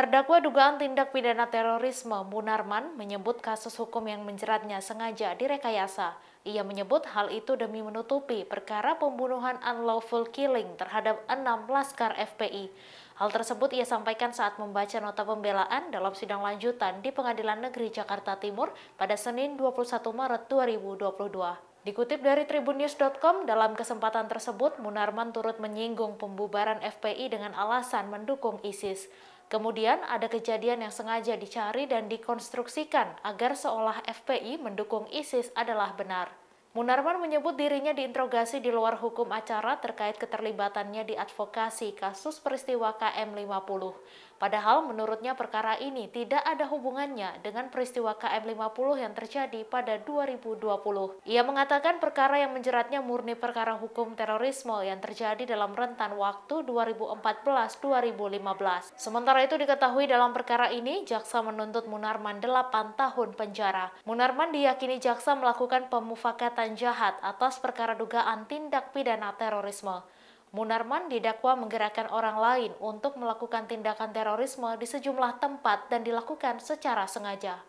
Terdakwa dugaan tindak pidana terorisme Munarman menyebut kasus hukum yang menjeratnya sengaja direkayasa. Ia menyebut hal itu demi menutupi perkara pembunuhan unlawful killing terhadap 6 laskar FPI. Hal tersebut ia sampaikan saat membaca nota pembelaan dalam sidang lanjutan di Pengadilan Negeri Jakarta Timur pada Senin 21 Maret 2022. Dikutip dari Tribunnews.com, dalam kesempatan tersebut Munarman turut menyinggung pembubaran FPI dengan alasan mendukung ISIS. Kemudian ada kejadian yang sengaja dicari dan dikonstruksikan agar seolah FPI mendukung ISIS adalah benar. Munarman menyebut dirinya diinterogasi di luar hukum acara terkait keterlibatannya di advokasi kasus peristiwa KM50. Padahal menurutnya perkara ini tidak ada hubungannya dengan peristiwa KM50 yang terjadi pada 2020. Ia mengatakan perkara yang menjeratnya murni perkara hukum terorisme yang terjadi dalam rentan waktu 2014-2015. Sementara itu diketahui dalam perkara ini, Jaksa menuntut Munarman 8 tahun penjara. Munarman diyakini Jaksa melakukan pemufakatan jahat atas perkara dugaan tindak pidana terorisme. Munarman didakwa menggerakkan orang lain untuk melakukan tindakan terorisme di sejumlah tempat dan dilakukan secara sengaja.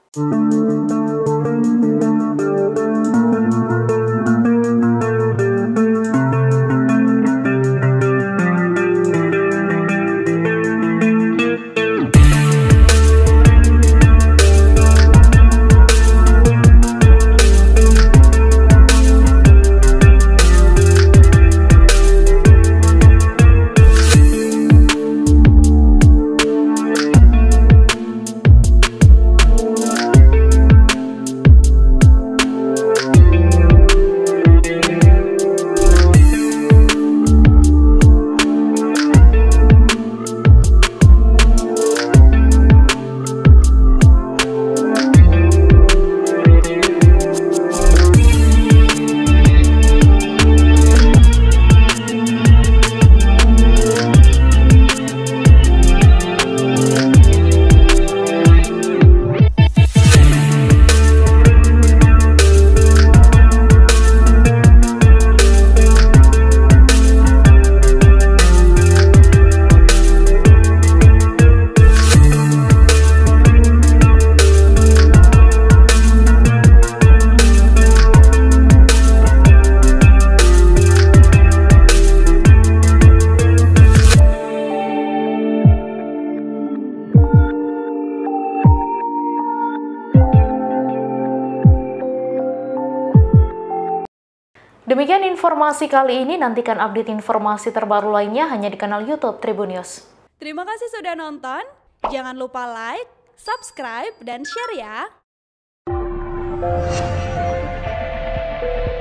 Demikian informasi kali ini, nantikan update informasi terbaru lainnya hanya di kanal YouTube Tribun News. Terima kasih sudah nonton, jangan lupa like, subscribe, dan share ya!